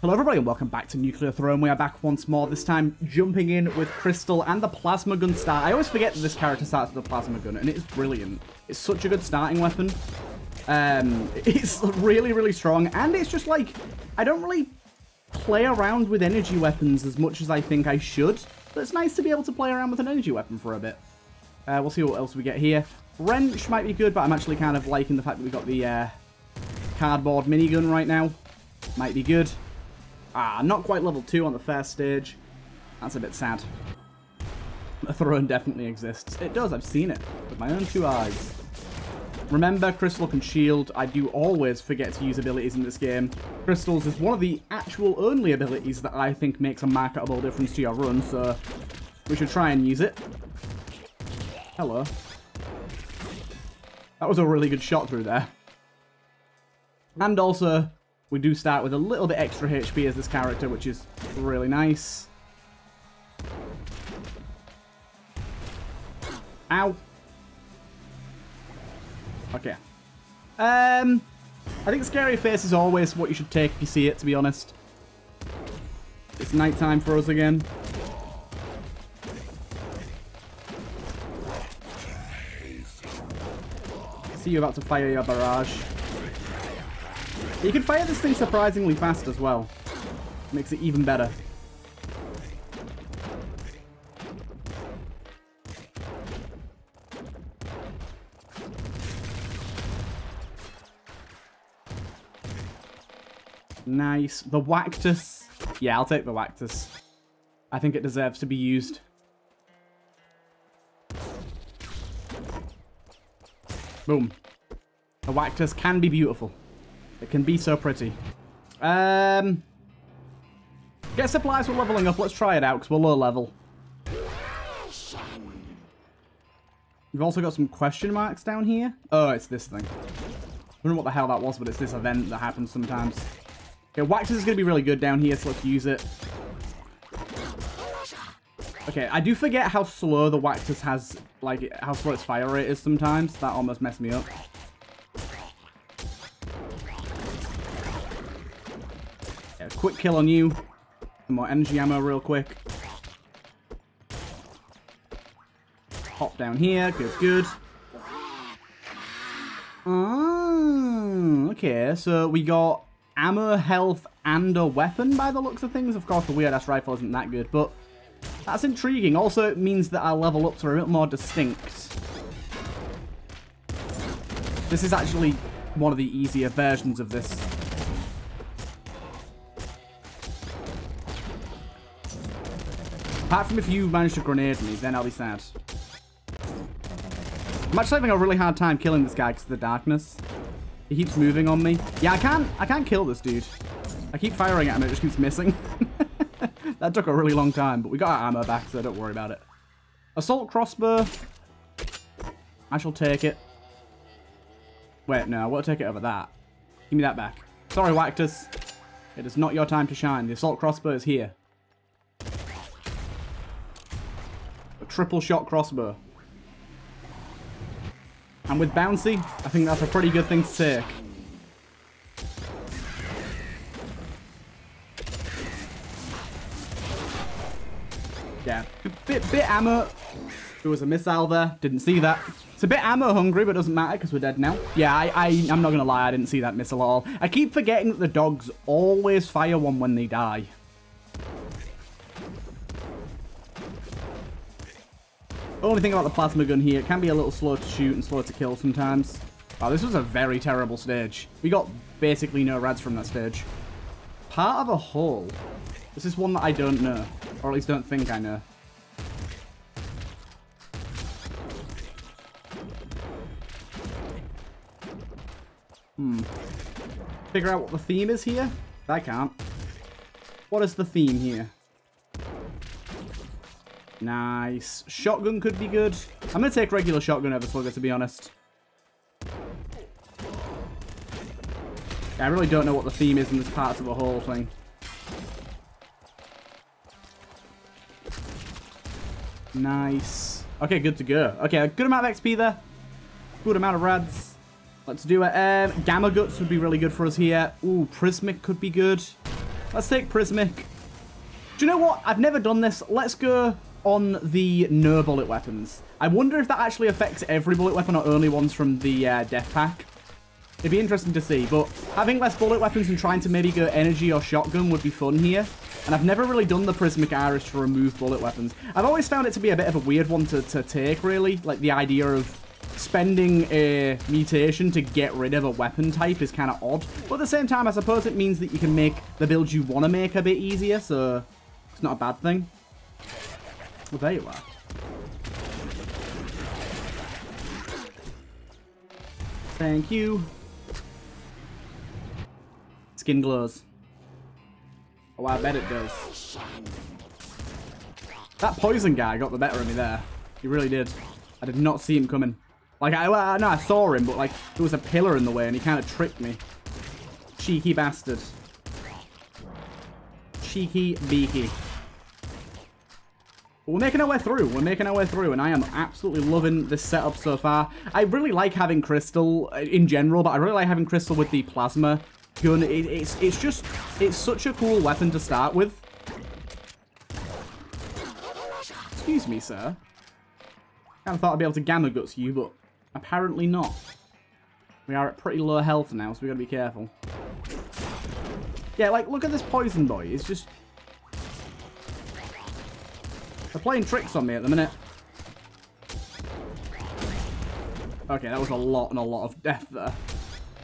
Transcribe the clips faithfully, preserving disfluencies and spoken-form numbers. Hello everybody and welcome back to Nuclear Throne. We are back once more, this time jumping in with Crystal and the Plasma Gun start. I always forget that this character starts with a Plasma Gun and it is brilliant. It's such a good starting weapon. Um, it's really, really strong and it's just like, I don't really play around with energy weapons as much as I think I should. But it's nice to be able to play around with an energy weapon for a bit. Uh, we'll see what else we get here. Wrench might be good, but I'm actually kind of liking the fact that we got the uh, cardboard minigun right now. Might be good. Ah, not quite level two on the first stage. That's a bit sad. The throne definitely exists. It does, I've seen it with my own two eyes. Remember, Crystal can shield. I do always forget to use abilities in this game. Crystal's is one of the actual only abilities that I think makes a marketable difference to your run, so we should try and use it. Hello. That was a really good shot through there. And also, we do start with a little bit extra H P as this character, which is really nice. Ow. Okay. Um, I think scary face is always what you should take if you see it, to be honest. It's nighttime for us again. I see you about to fire your barrage. You can fire this thing surprisingly fast as well. Makes it even better. Nice. The Wactus. Yeah, I'll take the Wactus. I think it deserves to be used. Boom. The Wactus can be beautiful. It can be so pretty. Um, get supplies for leveling up. Let's try it out because we're low level. We've also got some question marks down here. Oh, it's this thing. I don't know what the hell that was, but it's this event that happens sometimes. Okay, Wactus is going to be really good down here, so let's use it. Okay, I do forget how slow the Wactus has, like, how slow its fire rate is sometimes. That almost messed me up. Quick kill on you. Some more energy ammo real quick. Hop down here. Good, good. Oh, okay, so we got ammo, health, and a weapon by the looks of things. Of course, the weird-ass rifle isn't that good, but that's intriguing. Also, it means that our level ups are a bit more distinct. This is actually one of the easier versions of this. Apart from if you manage to grenade me, then I'll be sad. I'm actually having a really hard time killing this guy because of the darkness. He keeps moving on me. Yeah, I can't, I can't kill this dude. I keep firing at him and it just keeps missing. That took a really long time, but we got our ammo back, so don't worry about it. Assault Crossbow. I shall take it. Wait, no, I won't take it over that. Give me that back. Sorry, Wactus. It is not your time to shine. The Assault Crossbow is here. Triple shot crossbow. And with bouncy, I think that's a pretty good thing to take. Yeah, bit, bit ammo. There was a missile there, didn't see that. It's a bit ammo hungry, but it doesn't matter because we're dead now. Yeah, I, I, I'm not gonna lie, I didn't see that missile at all. I keep forgetting that the dogs always fire one when they die. Only thing about the plasma gun here, it can be a little slow to shoot and slow to kill sometimes. Wow, this was a very terrible stage. We got basically no rads from that stage. Part of a hole. This is one that I don't know, or at least don't think I know. Hmm. Figure out what the theme is here? I can't. What is the theme here? Nice. Shotgun could be good. I'm going to take regular shotgun over slugger, to be honest. I really don't know what the theme is in this part of the whole thing. Nice. Okay, good to go. Okay, a good amount of X P there. Good amount of rads. Let's do it. Um, Gamma Guts would be really good for us here. Ooh, Prismic could be good. Let's take Prismic. Do you know what? I've never done this. Let's go on the no bullet weapons. I wonder if that actually affects every bullet weapon or only ones from the uh, death pack. It'd be interesting to see, but having less bullet weapons and trying to maybe go energy or shotgun would be fun here. And I've never really done the Prismatic Iris to remove bullet weapons. I've always found it to be a bit of a weird one to, to take, really. Like, the idea of spending a mutation to get rid of a weapon type is kind of odd. But at the same time, I suppose it means that you can make the build you want to make a bit easier, so it's not a bad thing. Well, there you are. Thank you. Skin glows. Oh, I bet it does. That poison guy got the better of me there. He really did. I did not see him coming. Like, I, I no, I saw him, but, like, there was a pillar in the way, and he kind of tricked me. Cheeky bastard. Cheeky beaky. We're making our way through. We're making our way through, and I am absolutely loving this setup so far. I really like having Crystal in general, but I really like having Crystal with the Plasma Gun. It, it's, it's just, it's such a cool weapon to start with. Excuse me, sir. I kind of thought I'd be able to Gamma Guts you, but apparently not. We are at pretty low health now, so we gotta be careful. Yeah, like, look at this poison boy. It's just... they're playing tricks on me at the minute. Okay, that was a lot and a lot of death there.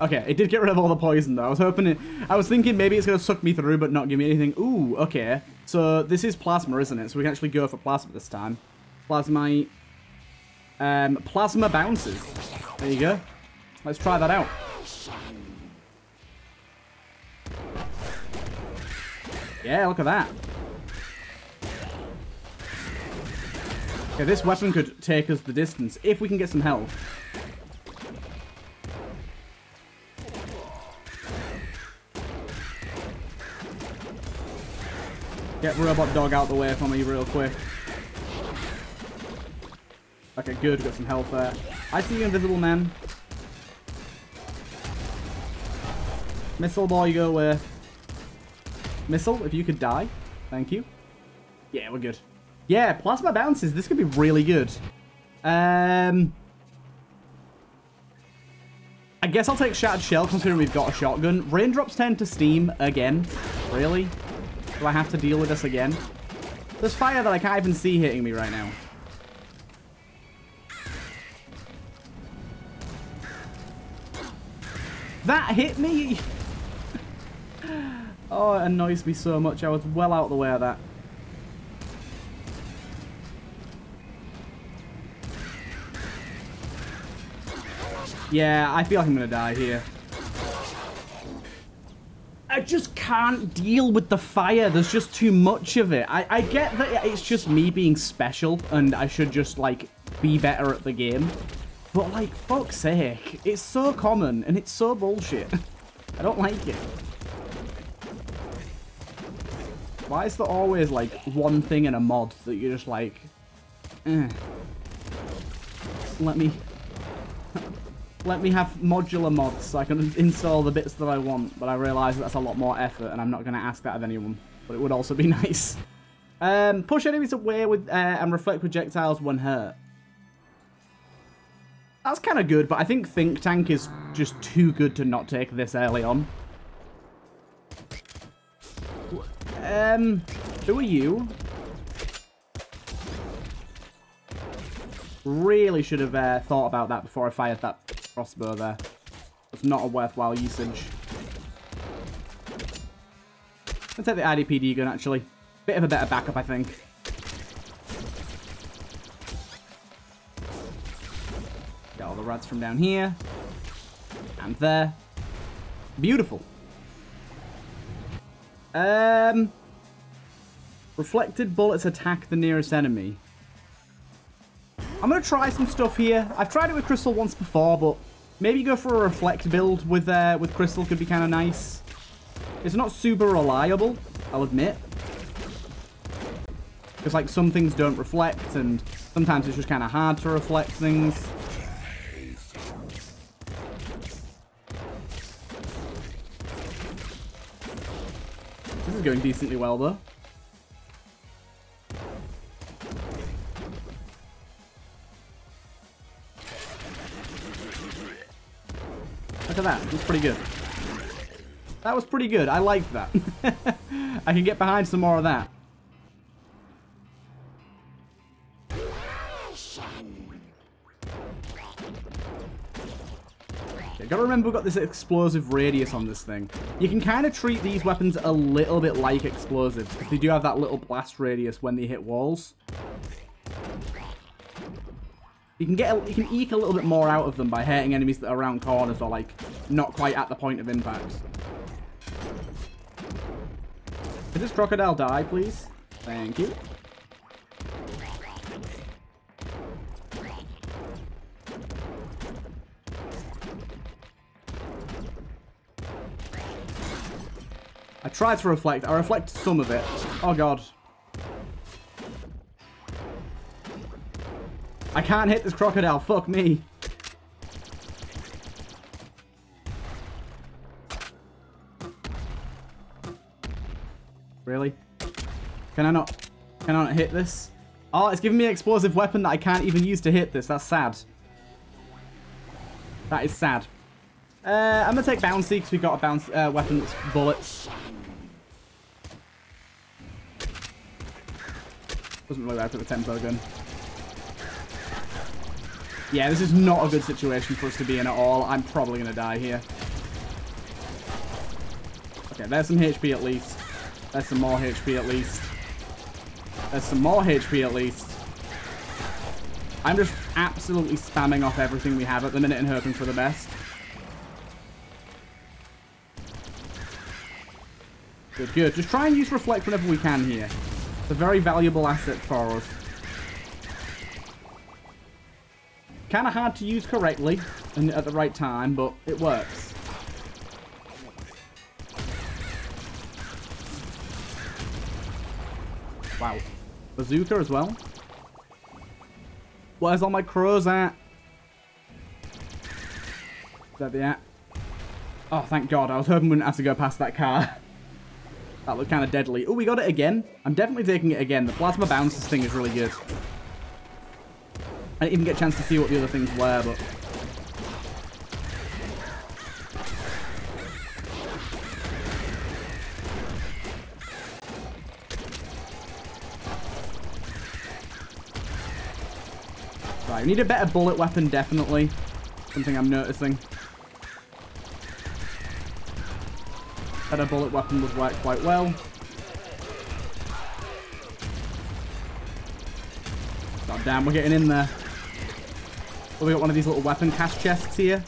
Okay, it did get rid of all the poison though. I was hoping it... I was thinking maybe it's going to suck me through but not give me anything. Ooh, okay. So this is Plasma, isn't it? So we can actually go for Plasma this time. Plasmite. Um, Plasma bounces. There you go. Let's try that out. Yeah, look at that. Okay, this weapon could take us the distance, if we can get some health. Get Robot Dog out the way for me real quick. Okay, good, got some health there. I see you, Invisible Man. Missile Ball, you go away. Missile, if you could die. Thank you. Yeah, we're good. Yeah, Plasma Bounces. This could be really good. Um, I guess I'll take Shattered Shell considering we've got a shotgun. Raindrops tend to steam again. Really? Do I have to deal with this again? There's fire that I can't even see hitting me right now. That hit me! Oh, it annoys me so much. I was well out of the way of that. Yeah, I feel like I'm gonna die here. I just can't deal with the fire. There's just too much of it. I, I get that it's just me being special and I should just, like, be better at the game. But, like, fuck's sake. It's so common and it's so bullshit. I don't like it. Why is there always, like, one thing in a mod that you're just like... eh. Let me... Let me have modular mods so I can install the bits that I want, but I realise that that's a lot more effort and I'm not going to ask that of anyone, but it would also be nice. Um, push enemies away with uh, and reflect projectiles when hurt. That's kind of good, but I think Think Tank is just too good to not take this early on. Um, who are you? Really should have uh, thought about that before I fired that crossbow there. It's not a worthwhile usage. Let's take the I D P D gun, actually. Bit of a better backup, I think. Get all the rats from down here. And there. Beautiful. Um, reflected bullets attack the nearest enemy. I'm going to try some stuff here. I've tried it with Crystal once before, but maybe go for a Reflect build with uh, with Crystal could be kind of nice. It's not super reliable, I'll admit. Because, like, some things don't reflect, and sometimes it's just kind of hard to reflect things. This is going decently well, though. Look at that. It was pretty good. That was pretty good. I liked that. I can get behind some more of that. Gotta remember we've got this explosive radius on this thing. You can kind of treat these weapons a little bit like explosives, because they do have that little blast radius when they hit walls. You can get, a, you can eke a little bit more out of them by hurting enemies that are around corners or like not quite at the point of impact. Can this crocodile die, please? Thank you. I tried to reflect. I reflected some of it. Oh, God. I can't hit this crocodile. Fuck me. Really? Can I not? Can I not hit this? Oh, it's giving me an explosive weapon that I can't even use to hit this. That's sad. That is sad. Uh, I'm going to take Bouncy because we've got a bounce uh, weapon that's bullets. Doesn't really work with the tempo gun. Yeah, this is not a good situation for us to be in at all. I'm probably going to die here. Okay, there's some H P at least. There's some more H P at least. There's some more H P at least. I'm just absolutely spamming off everything we have at the minute and hoping for the best. Good, good. Just try and use Reflect whenever we can here. It's a very valuable asset for us. Kind of hard to use correctly and at the right time, but it works. Wow. Bazooka as well. Where's all my crows at? Is that the app? Oh, thank God. I was hoping we wouldn't have to go past that car. That looked kind of deadly. Oh, we got it again. I'm definitely taking it again. The plasma bounces thing is really good. I didn't even get a chance to see what the other things were, but... Right, we need a better bullet weapon, definitely. Something I'm noticing. Better bullet weapon would work quite well. God damn, we're getting in there. Oh, we got one of these little weapon cache chests here.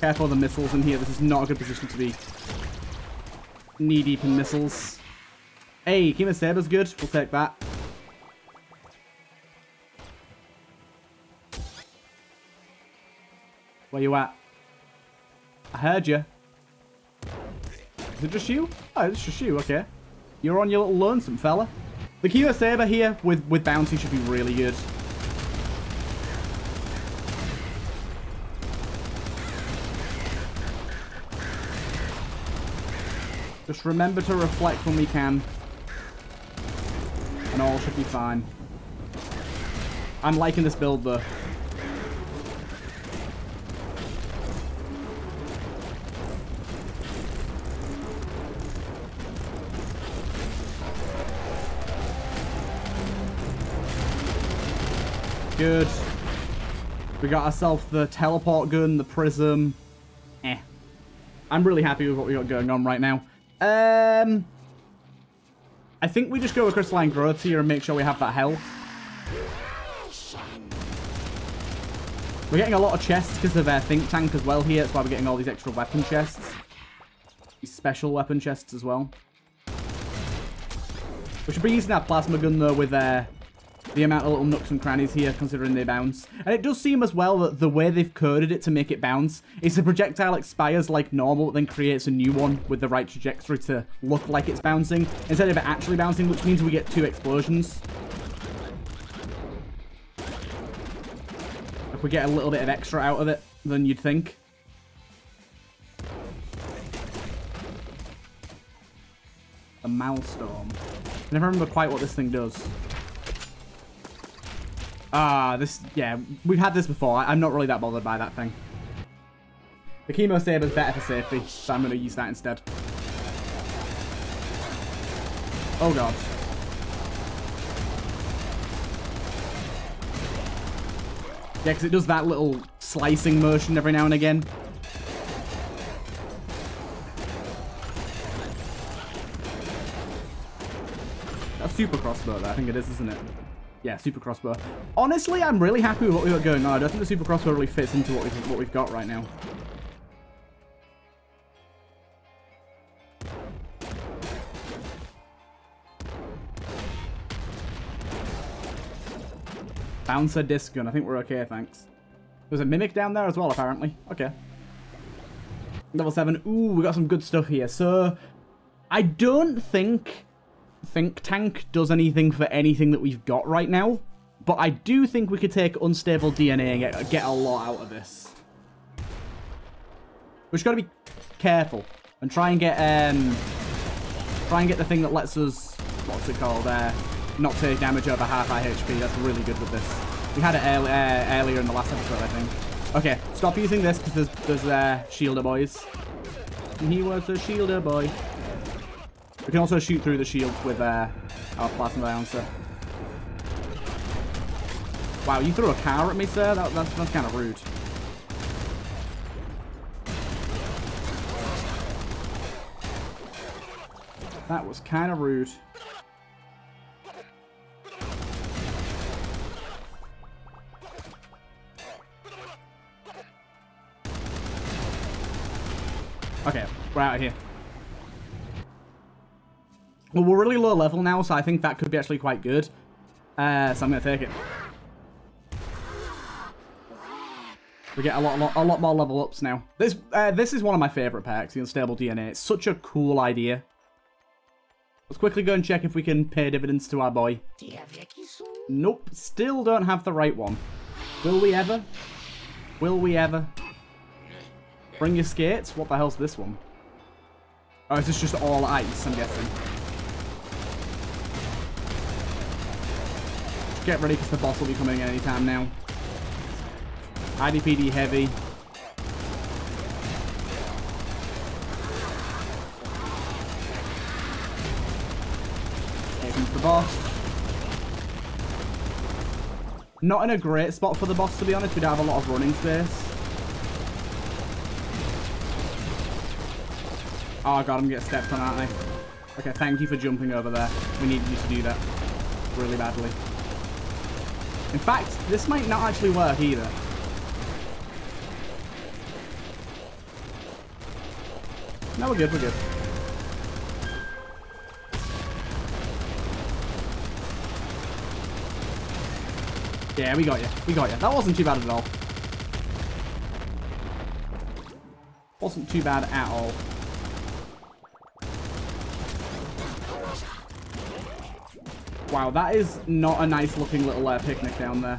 Careful of the missiles in here. This is not a good position to be knee-deep in missiles. Hey, Kimo Sabre's good. We'll take that. Where you at? I heard you. Is it just you? Oh, it's just you, okay. You're on your little lonesome, fella. The Kimo Sabre here with, with Bounty should be really good. Just remember to reflect when we can. And all should be fine. I'm liking this build, though. Good. We got ourselves the teleport gun, the prism. Eh. I'm really happy with what we got going on right now. Um, I think we just go with Crystalline Growth here and make sure we have that health. We're getting a lot of chests because of our Think Tank as well here. That's why we're getting all these extra weapon chests. These special weapon chests as well. We should be using our Plasma Gun though with... Uh, the amount of little nooks and crannies here, considering they bounce. And it does seem as well that the way they've coded it to make it bounce is the projectile expires like normal, but then creates a new one with the right trajectory to look like it's bouncing, instead of it actually bouncing, which means we get two explosions. If we get a little bit of extra out of it than you'd think. The Maulstorm. I never remember quite what this thing does. Ah, this, yeah, we've had this before. I, I'm not really that bothered by that thing. The Kimo Sabre is better for safety, so I'm going to use that instead. Oh god. Yeah, because it does that little slicing motion every now and again. That's super crossbow there, I think it is, isn't it? Yeah, super crossbow. Honestly, I'm really happy with what we've got going on. I don't think the super crossbow really fits into what we've, what we've got right now. Bouncer Disc Gun. I think we're okay, thanks. There's a Mimic down there as well, apparently. Okay. Level seven. Ooh, we got some good stuff here. So, I don't think Think Tank does anything for anything that we've got right now, but I do think we could take Unstable D N A and get, get a lot out of this. We've just got to be careful and try and get um, try and get the thing that lets us, what's it called, uh, not take damage over half our H P. That's really good with this. We had it early, uh, earlier in the last episode, I think. Okay, stop using this because there's, there's uh, shielder boys. And he was a shielder boy. We can also shoot through the shields with uh, our Plasma Bouncer. Wow, you threw a car at me, sir? That, that's, that's kind of rude. That was kind of rude. Okay, we're out of here. Well, we're really low level now, so I think that could be actually quite good. Uh, so I'm going to take it. We get a lot, a lot, a lot more level ups now. This uh, this is one of my favourite packs, the Unstable D N A. It's such a cool idea. Let's quickly go and check if we can pay dividends to our boy. Do you have Yakisu? Nope, still don't have the right one. Will we ever? Will we ever? Bring your skates? What the hell's this one? Oh, is this just all ice, I'm guessing? Get ready, because the boss will be coming in any time now. I D P D Heavy. Here comes the boss. Not in a great spot for the boss, to be honest. We don't have a lot of running space. Oh god, I'm getting stepped on, aren't I? Okay, thank you for jumping over there. We needed you to do that really badly. In fact, this might not actually work either. No, we're good, we're good. Yeah, we got you. We got you. That wasn't too bad at all. Wasn't too bad at all. Wow, that is not a nice looking little uh, picnic down there.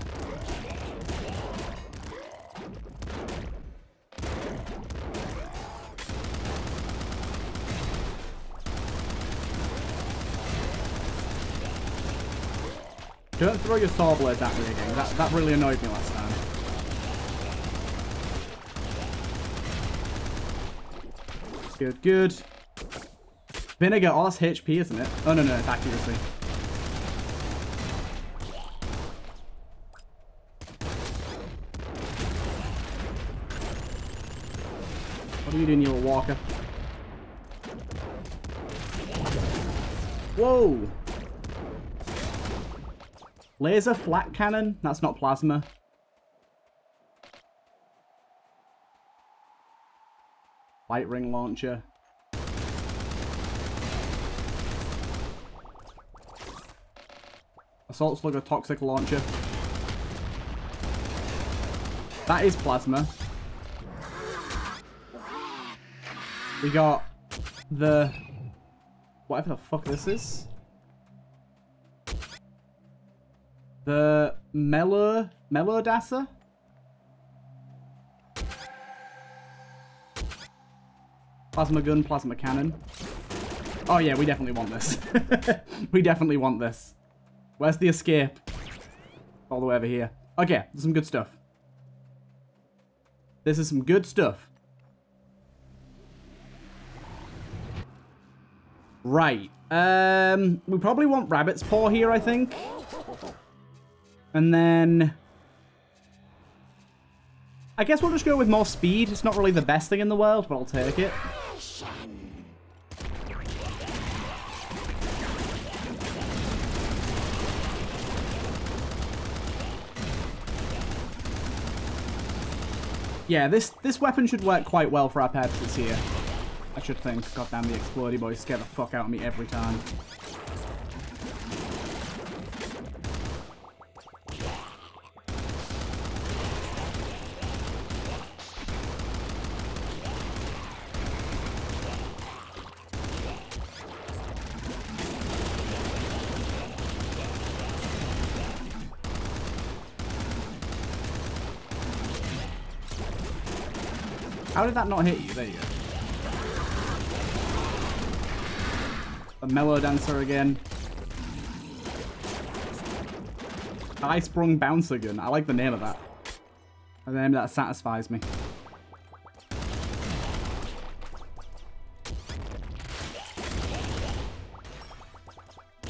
Don't throw your saw blades at me again. That, that really annoyed me last time. Good, good. Vinegar, oh, that's H P, isn't it? Oh, no, no, it's accuracy. What are you doing, you little walker? Whoa! Laser Flat Cannon? That's not plasma. Light Ring Launcher. Assault Slug Toxic Launcher. That is plasma. We got the, whatever the fuck this is. The Mellow, Mellow Dancer? Plasma Gun, Plasma Cannon. Oh yeah, we definitely want this. We definitely want this. Where's the escape? All the way over here. Okay, there's some good stuff. This is some good stuff. Right. Um, we probably want Rabbit's Paw here, I think. And then... I guess we'll just go with more speed. It's not really the best thing in the world, but I'll take it. Yeah, this, this weapon should work quite well for our purposes here. I should think. God damn, the Explodey boys scare the fuck out of me every time. How did that not hit you? There you go. The Mellow Dancer again. I Sprung Bouncer Gun. I like the name of that. The name that satisfies me.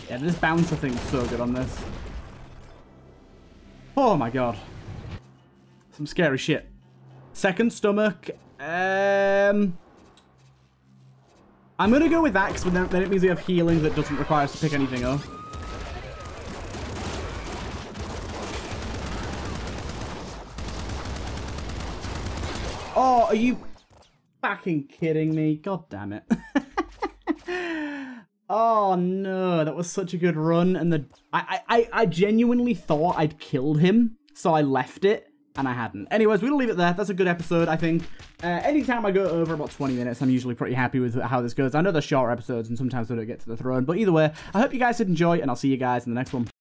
Yeah, this bouncer thing's so good on this. Oh my god. Some scary shit. Second Stomach. Um, I'm going to go with that because then it means we have healing that doesn't require us to pick anything up. Oh, are you fucking kidding me? God damn it. Oh no, that was such a good run. And the I, I, I genuinely thought I'd killed him, so I left it. And I hadn't. Anyways, we'll leave it there. That's a good episode, I think. Uh, anytime I go over about twenty minutes, I'm usually pretty happy with how this goes. I know they're shorter episodes, and sometimes I don't get to the throne. But either way, I hope you guys did enjoy, and I'll see you guys in the next one.